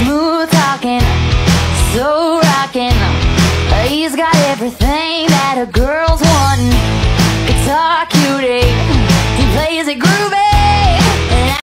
Smooth talking, so rocking. He's got everything that a girl's want.